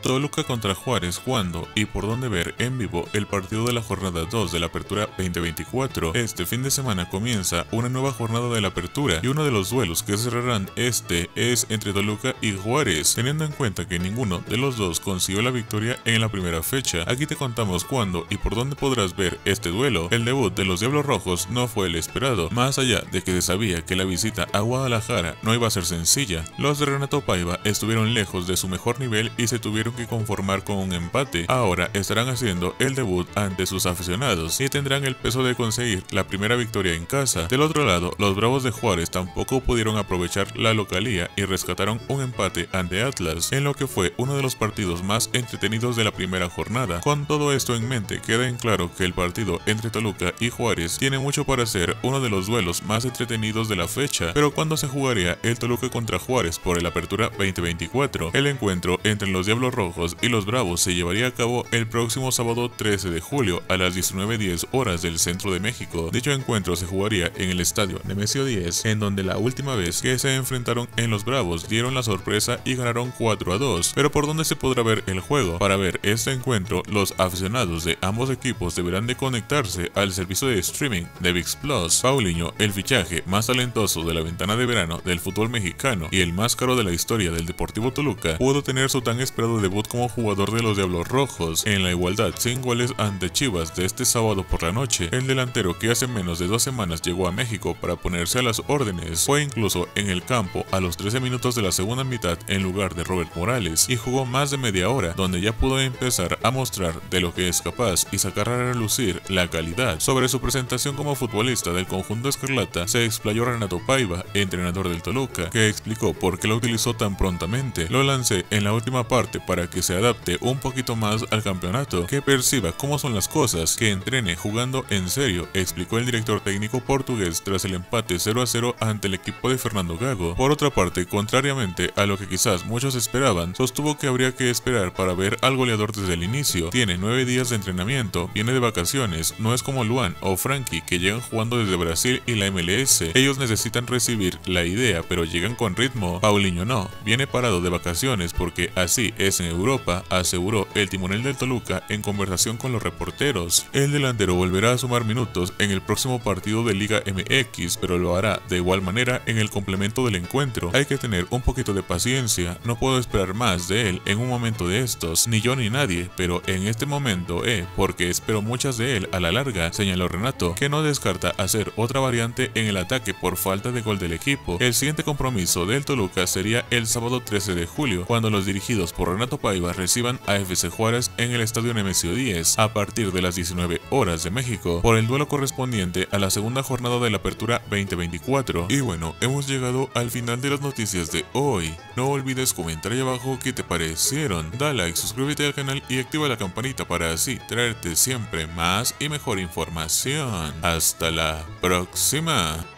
Toluca contra Juárez, cuándo y por dónde ver en vivo el partido de la jornada 2 de la Apertura 2024. Este fin de semana comienza una nueva jornada de la Apertura y uno de los duelos que cerrarán este es entre Toluca y Juárez. Teniendo en cuenta que ninguno de los dos consiguió la victoria en la primera fecha, aquí te contamos cuándo y por dónde podrás ver este duelo. El debut de los Diablos Rojos no fue el esperado, más allá de que se sabía que la visita a Guadalajara no iba a ser sencilla. Los de Renato Paiva estuvieron lejos de su mejor nivel y se tuvieron que conformar con un empate. Ahora estarán haciendo el debut ante sus aficionados y tendrán el peso de conseguir la primera victoria en casa. Del otro lado, los Bravos de Juárez tampoco pudieron aprovechar la localía y rescataron un empate ante Atlas, en lo que fue uno de los partidos más entretenidos de la primera jornada. Con todo esto en mente, queda en claro que el partido entre Toluca y Juárez tiene mucho para ser uno de los duelos más entretenidos de la fecha. Pero ¿cuándo se jugaría el Toluca contra Juárez por el Apertura 2024? El encuentro entre los Diablos Rojos y los Bravos se llevaría a cabo el próximo sábado 13 de julio a las 19:10 horas del centro de México. Dicho encuentro se jugaría en el estadio Nemesio Díez, en donde la última vez que se enfrentaron en los Bravos dieron la sorpresa y ganaron 4-2. Pero ¿por dónde se podrá ver el juego? Para ver este encuentro, los aficionados de ambos equipos deberán de conectarse al servicio de streaming de VIX+. Paulinho, el fichaje más talentoso de la ventana de verano del fútbol mexicano y el más caro de la historia del Deportivo Toluca, pudo tener su tan esperado debut como jugador de los Diablos Rojos. En la igualdad sin goles ante Chivas de este sábado por la noche, el delantero, que hace menos de 2 semanas llegó a México para ponerse a las órdenes, fue incluso en el campo a los 13 minutos de la segunda mitad en lugar de Robert Morales y jugó más de media hora, donde ya pudo empezar a mostrar de lo que es capaz y sacar a relucir la calidad. Sobre su presentación como futbolista del conjunto escarlata se explayó Renato Paiva, entrenador del Toluca, que explicó por qué lo utilizó tan prontamente. Lo lancé en la última parte para que se adapte un poquito más al campeonato, que perciba cómo son las cosas, que entrene jugando en serio, explicó el director técnico portugués tras el empate 0-0 ante el equipo de Fernando Gago. Por otra parte, contrariamente a lo que quizás muchos esperaban, sostuvo que habría que esperar para ver al goleador desde el inicio. Tiene 9 días de entrenamiento, viene de vacaciones, no es como Luan o Frankie, que llegan jugando desde Brasil y la MLS. Ellos necesitan recibir la idea, pero llegan con ritmo. Paulinho no, viene parado de vacaciones porque así es en Europa, aseguró el timonel del Toluca en conversación con los reporteros. El delantero volverá a sumar minutos en el próximo partido de Liga MX, pero lo hará de igual manera en el complemento del encuentro. Hay que tener un poquito de paciencia, no puedo esperar más de él en un momento de estos, ni yo ni nadie, pero en este momento porque espero muchas de él a la larga, señaló Renato, que no descarta hacer otra variante en el ataque por falta de gol del equipo. El siguiente compromiso del Toluca sería el sábado 13 de julio, cuando los dirigidos por Renato Paiva reciban a FC Juárez en el estadio Nemesio Díez a partir de las 19 horas de México por el duelo correspondiente a la segunda jornada de la Apertura 2024. Y bueno, hemos llegado al final de las noticias de hoy. No olvides comentar ahí abajo qué te parecieron, da like, suscríbete al canal y activa la campanita para así traerte siempre más y mejor información. Hasta la próxima.